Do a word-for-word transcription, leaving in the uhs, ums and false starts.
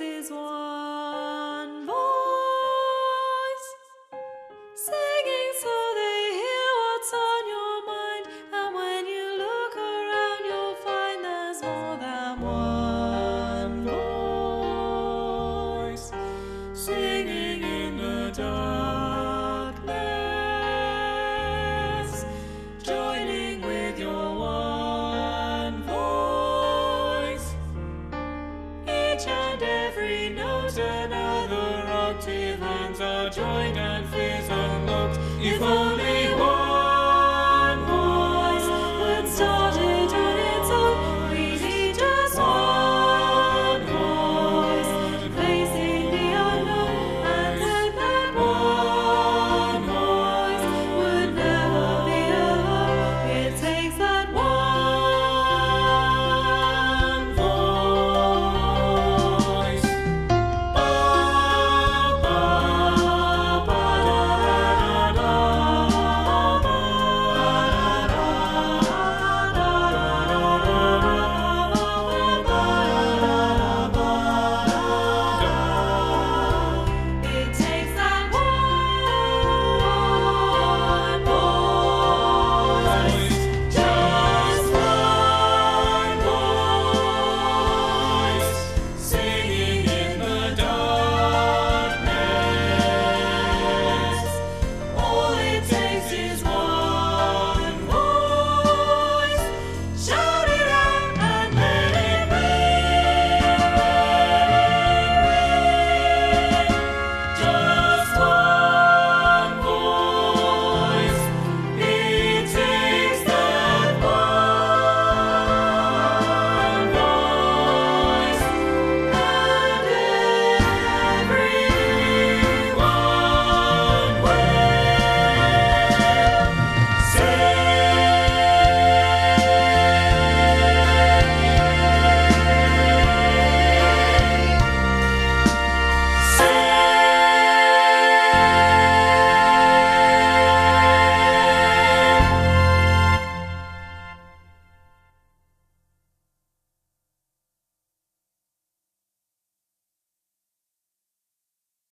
is one voice, singing so they hear what's on your mind. And when you look around, you'll find there's more than one voice, singing in the darkness, joining with your one voice. Each and every note, another octave, hands are joined and fears unlocked. If